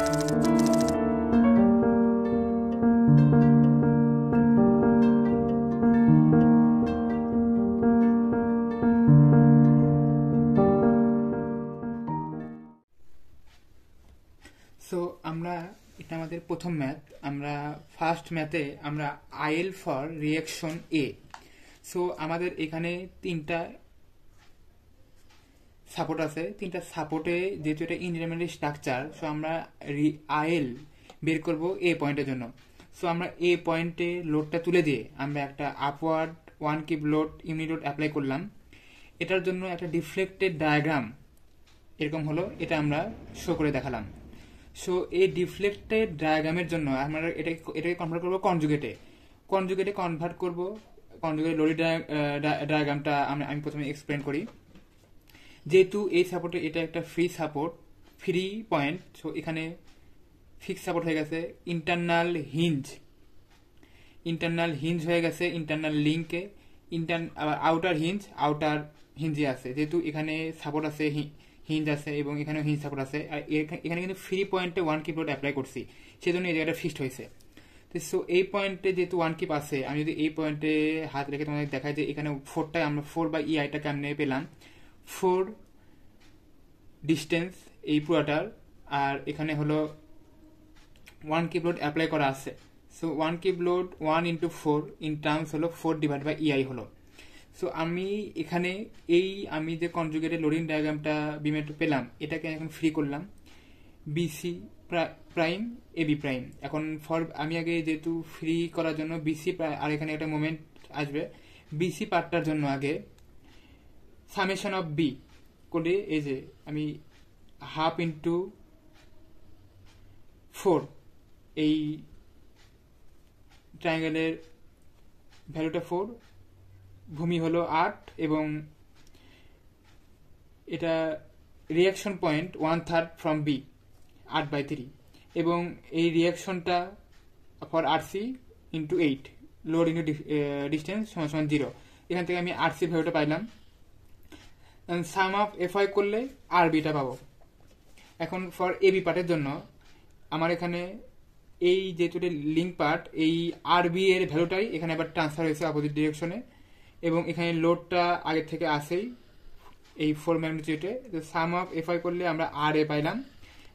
প্রথম ম্যাথ আমরা ফার্স্ট ম্যাথে আমরা IL for reaction A. So আমাদের এখানে তিনটা সাপোর্টে যেহেতু এটা ইনএলিমেন্টারি স্ট্রাকচার, সো আমরা আইএল বের করব এ পয়েন্টের জন্য। সো আমরা এ পয়েন্টে লোডটা তুলে দিয়ে আমরা একটা আপওয়ার্ড 1 kV লোড ইউনিলোড অ্যাপ্লাই করলাম। এটার জন্য একটা ডিফ্লেক্টেড ডায়াগ্রাম এরকম হলো, এটা আমরা শো করে দেখালাম। সো এই ডিফ্লেক্টেড ডায়াগ্রামের জন্য আমরা এটাকে কনভার্ট করবো কনজুগেটে কনভার্ট করবো। কনজুগেট লরি ডায়াগ্রামটা আমি প্রথমে এক্সপ্লেন করি। যেহেতু এই সাপোর্টে এটা একটা ফ্রি পয়েন্ট, সো এখানে ফিক্স সাপোর্ট হয়ে গেছে, ইন্টারনাল হিঞ্জ হয়ে গেছে ইন্টারনাল লিঙ্কে, আবার আউটার হিঞ্জে আছে। যেহেতু এখানে সাপোর্ট আছে, হিঞ্জ আছে এবং এখানেও হিঞ্জ সাপোর্ট আছে, আর এখানে কিন্তু ফ্রি পয়েন্টে 1 kV লোড অ্যাপ্লাই করছি, সেজন্য এই জায়গাটা ফিক্সড হয়েছে। সো এই পয়েন্টে যেহেতু 1 kV আছে, আমি যদি এই পয়েন্টে হাত রেখে তোমাদের দেখাই যে এখানে 4টায় আমরা 4/EI কেমনে পেলাম, 4 ডিস্টেন্স এই পুরোটার, আর এখানে হলো 1 kV লোড অ্যাপ্লাই করা আছে। So 1 kV load 1 × 4 in terms হলো 4/EI হলো। সো আমি এখানে আমি যে কনজুগেটেড লোডিং ডায়াগ্রামটা বিমেট পেলাম, এটাকে এখন ফ্রি করলাম বিসি প্রাইম এবি প্রাইম। এখন আমি আগে যেহেতু ফ্রি করার জন্য বিসি আর এখানে একটা মোমেন্ট আসবে, বিসি পার্টটার জন্য আগে সামেশন অফ বি করে, এই যে আমি 1/2 × 4 এই ট্রায়াঙ্গেলের ভ্যালুটা 4, ভূমি হলো 8 এবং এটা রিয়াকশন পয়েন্ট 1/3 ফ্রম বি 8/3 এবং এই রিয়াকশনটা for RC into 8 load into distance সমান 0। এখান থেকে আমি আরসি ভ্যালুটা পাইলাম, সাম অফ এফআই করলে আরবিটা পাবো। এখন ফর এবি পার্টের জন্য আমার এখানে এই যেহেতু লিঙ্ক পার্ট, এই আরবি এর ভ্যালুটাই এখানে আবার ট্রান্সফার হয়েছে অপোজিট ডিরেকশনে এবং এখানে লোডটা আগের থেকে আসেই এই 4 ম্যাগনিটিউডে, সাম অফ এফআই করলে আমরা আর এ পাইলাম।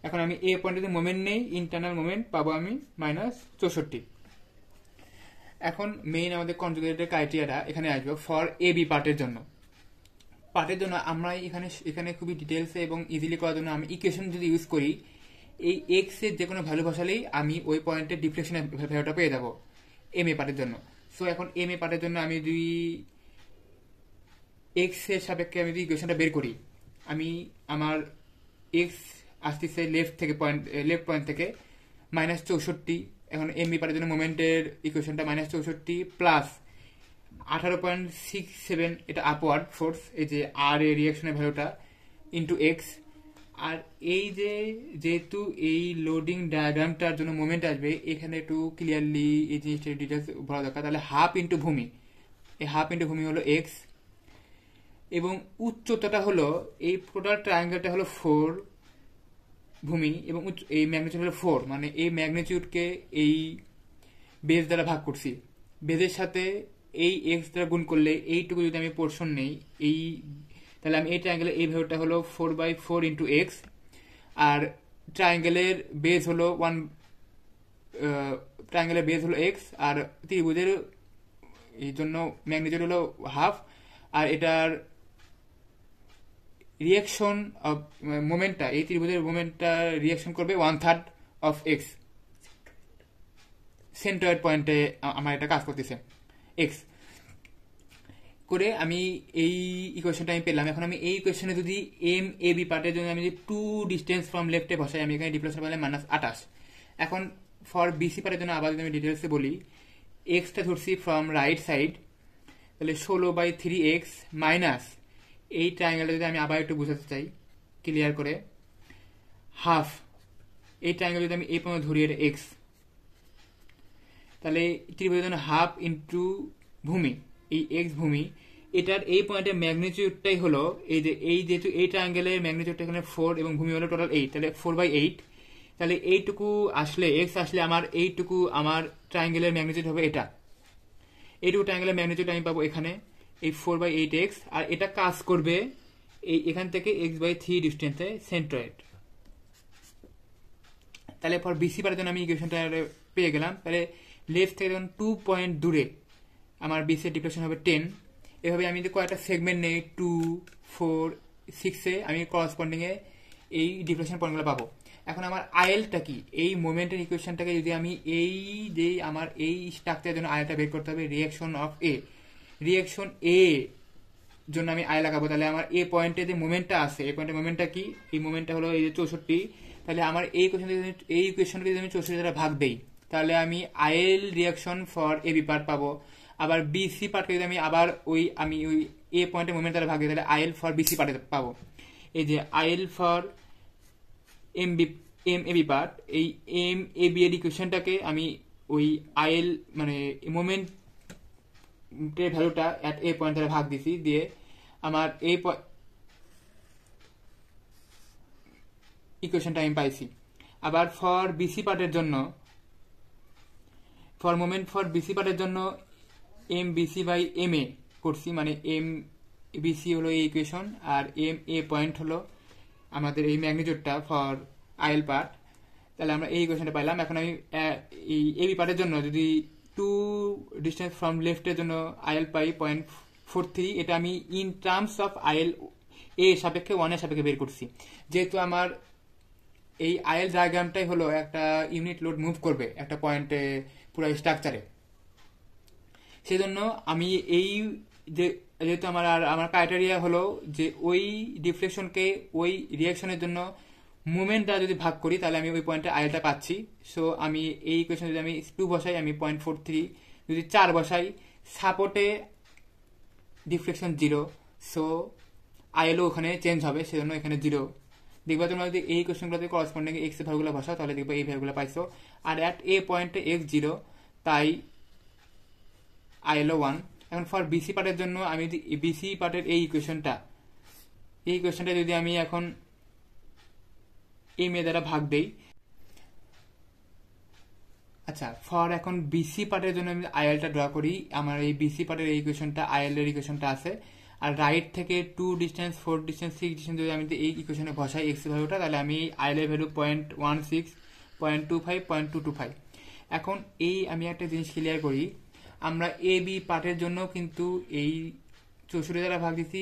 এখন আমি এ পয়েন্টে মোমেন্ট নেই, ইন্টারনাল মোমেন্ট পাবো আমি -64। এখন মেইন আমাদের কনজুগেটেড ক্রাইটেরিয়াটা এখানে আসবে ফর এ বি পার্টের জন্য আমরা এখানে খুবই ডিটেলসে এবং ইজিলি করার জন্য আমি ইকুয়েশন যদি ইউজ করি, এই এক্স এর যে কোনো ভ্যালু বসালেই আমি ওই পয়েন্টের ডিফ্লেকশনের ভ্যালুটা পেয়ে যাবো এম এ পার্টের জন্য। সো এখন এম এ পার্টের জন্য আমি যদি এক্স এর সাপেক্ষে আমি যদি ইকুয়েশনটা বের করি, আমি আমার এক্স আসতেছে লেফট পয়েন্ট থেকে -64। এখন এম বি পার্টের জন্য মোমেন্টের ইকুয়েশনটা -64 প্লাস 18.67, এটা আপওয়ার্ড ফোর্স, এই যে আর এর রিয়াকশনের ভ্যালুটা ইন্টু এক্স। আর এই যেহেতু এই লোডিং ডায়াগ্রামটার জন্য মোমেন্ট আসবে, এখানে একটু ক্লিয়ারলি এই জিনিসটা ডিটেলস বলা দরকার। তাহলে 1/2 × ভূমি, এই 1/2 × ভূমি হলো এক্স এবং উচ্চতাটা হলো এই টোটাল ট্রায়াঙ্গেলটা হলো 4 ভূমি এবং এই ম্যাগনিটিউড হলো 4, মানে এই ম্যাগনিটিউডকে এই বেস দ্বারা ভাগ করছি। বেসের সাথে এই এক্স দ্বারা গুণ করলে এইটুকু যদি আমি পোর্শন নেই এই, তাহলে আমি এই ট্রায়াঙ্গেলের এই ভ্যালুটা হলো 4/4 × এক্স আর ট্রায়াঙ্গেলের বেস হলো এক্স আর ত্রিভুজের এই জন্য ম্যাগনিটিউড হলো 1/2 আর এটার রিয়াকশন অফ মোমেন্টটা, এই ত্রিভুজের মোমেন্টটা রিয়াকশন করবে 1/3 অফ এক্স। সেন্ট্রয়েড পয়েন্টে আমার এটা কাজ করতেছে এক্স করে আমি এই ইকুয়েশনটা আমি পেলাম। এখন আমি এই ইকুয়েশনে যদি এম এ বি পার্টের জন্য আমি যদি 2 ডিস্টেন্স ফ্রম লেফটে বসাই, আমি এখানে ডিপ্লেশন পেলাম -28। এখন ফর বিসি পার্টের জন্য আবার যদি আমি ডিটেলসে বলি, এক্সটা ধরছি ফ্রম রাইট সাইড, তাহলে 16/3 এক্স মাইনাস এই ট্রায়াঙ্গেলটা যদি আমি আবার একটু বোঝাতে চাই ক্লিয়ার করে, 1/2 এই ট্রায়াঙ্গেল যদি আমি এই পর্যন্ত ধরি এটা এক্স, তাহলে ত্রিভুজের জন্য 1/2 × ভূমি, এই এক্স ভূমি। এটার এই পয়েন্টের ম্যাগনিটিউডটাই হলো এই যে এই যেহেতু এই ট্রায়াঙ্গেলের ম্যাগনিটিউডটা এখানে 4 এবং ভূমি হলো টোটাল 8, তাহলে 4/8 তাহলে এইটুকু আসলে এক্স আসলে আমার এইটুকু আমার ট্রায়াঙ্গেলের ম্যাগনিটিউড হবে এটা, এইটুকু ট্রায়াঙ্গেলের ম্যাগনিটিউড আমি পাবো এখানে এই 4/8x, আর এটা কাজ করবে এই এখান থেকে x/3 ডিস্টেন্সে সেন্ট্রয়েড। তাহলে ফর বিসি পারার জন্য আমি ইকুয়েশনটা পেয়ে গেলাম। তাহলে লেফট থেকে যখন 2 পয়েন্ট দূরে আমার বিসি ডিপ্রেশন হবে 10। এভাবে আমি যদি কয়েকটা সেগমেন্ট নেই 2, 4, 6 আমি করসপন্ডিংয়ে এই ডিপ্রেশন পয়েন্টগুলো পাবো। এখন আমার আইএলটা কি, এই মোমেন্টের ইকুয়েশনটাকে যদি আমি এই যে আমার এই স্ট্রাকচারের জন্য আইএলটা বের করতে হবে, reaction of A, reaction A জন্য আমি আই লাগাবো। তাহলে আমার এ পয়েন্টে যে মোমেন্টটা আছে, এই পয়েন্টের মোমেন্টটা কি, এই মোমেন্টটা হলো এই যে 64। তাহলে আমার এই ইকুয়েশনকে যদি আমি 64 দ্বারা ভাগ দেই তাহলে আমি IL reaction for A B part পাবো। আবার বিসি পার্টকে যদি আমি আবার ওই এ পয়েন্টের মোমেন্ট দ্বারা ভাগ দিই তাহলে আইএল ফর বিসি পার্টে পাবো। এই যে IL for M AB part, এই এম এ বি এর ইকুয়েশনটাকে আমি ওই আইএল মানে মোমেন্ট ভ্যালুটা অ্যাট এ পয়েন্ট দ্বারা ভাগ দিছি, দিয়ে আমার এই ইকুয়েশনটা আমি পাইছি। আবার ফর বিসি পার্টের জন্য, ফর মোমেন্ট ফর বিসি পার্টের জন্য M BC by M A করছি, মানে এম বিসি হলো এই ইকুয়েশন আর এম এ পয়েন্ট হলো আমাদের এই ম্যাগনিটিউডটা ফর আইএল পার্ট। তাহলে আমরা এই ইকুয়েশনটা পাইলাম। এখন আমি এই এবি পার্টের জন্য যদি 2 ডিস্টেন্স ফ্রম লেফটের জন্য আইএল পাই 0.43, এটা আমি ইন টার্মস অফ আইএল এ সাপেক্ষে 1 এর সাপেক্ষে বের করছি। যেহেতু আমার এই আইএল ডায়াগ্রামটাই হলো একটা ইউনিট লোড মুভ করবে একটা পয়েন্টে পুরো স্ট্রাকচারে, সেজন্য আমি এই যেহেতু আমার ক্রাইটেরিয়া হলো যে ওই ডিফ্লেকশনকে ওই রিয়াকশনের জন্য মোমেন্টটা যদি ভাগ করি তাহলে আমি ওই পয়েন্টে আইএলটা পাচ্ছি। সো আমি এই ইকুয়েশন যদি আমি 2 বসাই আমি 0.43, যদি 4 বসাই সাপোর্টে ডিফ্লেকশন 0, সো আইএলও ওখানে চেঞ্জ হবে, সেজন্য এখানে 0 দেখবা। তোমরা যদি এই ইকুয়েশনগুলোতে করসপন্ডিং এক্স এর ভ্যালুগুলো বসাও তাহলে দেখবা এই ভ্যালুগুলো পাইছো। আর অ্যাট এ পয়েন্টে এক্স 0, তাই আইএলও 1। এখন ফর বিসি পার্টের জন্য আমি যদি বিসি পার্টের এই ইকুয়েশনটা যদি আমি এখন এম এ দ্বারা ভাগ দেই, আচ্ছা ফর এখন বিসি পার্টের জন্য আমি আইএলটা ড্র করি। আমার এই বিসি পার্টের এই ইকুয়েশনটা আইএল এর ইকুয়েশনটা আছে, আর রাইট থেকে 2 ডিস্টেন্স 4 ডিস্টেন্স 6 ডিস্টেন্স যদি আমি এই ইকুয়েশনে বসাই এক্স এর ভ্যালুটা, তাহলে আমি আইএল এর ভ্যালু 0.16, 0.25, 0.225। এখন এই আমি একটা জিনিস ক্লিয়ার করি, আমরা এ বি পার্টের জন্য কিন্তু এই 64 দ্বারা ভাগ দিছি,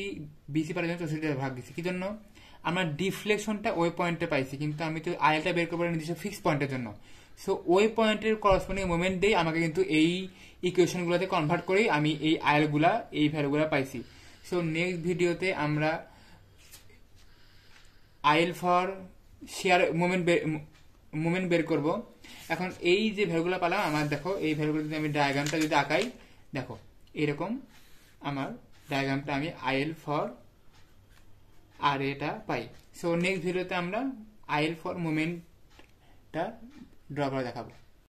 বিসি পার্টের জন্য 64 দ্বারা ভাগ দিছি। কি জন্য? আমরা ডিফ্লেকশনটা ওই পয়েন্টে পাইছি, কিন্তু আমি তো আইএলটা বের করবো নির্দিষ্ট ফিক্স পয়েন্টের জন্য। সো ওই পয়েন্টের করসপন্ডিং মোমেন্ট দিয়ে আমাকে কিন্তু এই ইকুয়েশনগুলোতে কনভার্ট করেই আমি এই আইএলগুলা এই ভ্যালুগুলা পাইছি। সো নেক্সট ভিডিওতে আমরা আইএল ফর শেয়ার মোমেন্ট বের করব। এখন এই যে ভ্যালুগুলো পেলাম আমার, দেখো এই ভ্যালুগুলো যদি আমি ডায়াগ্রামটা যদি আঁকাই, দেখো এরকম আমার ডায়াগ্রামটা আমি আইএল ফর আর এটা পাই। সো নেক্সট ভিডিওতে আমরা আইএল ফর মোমেন্টটা ড্র করে দেখাবো।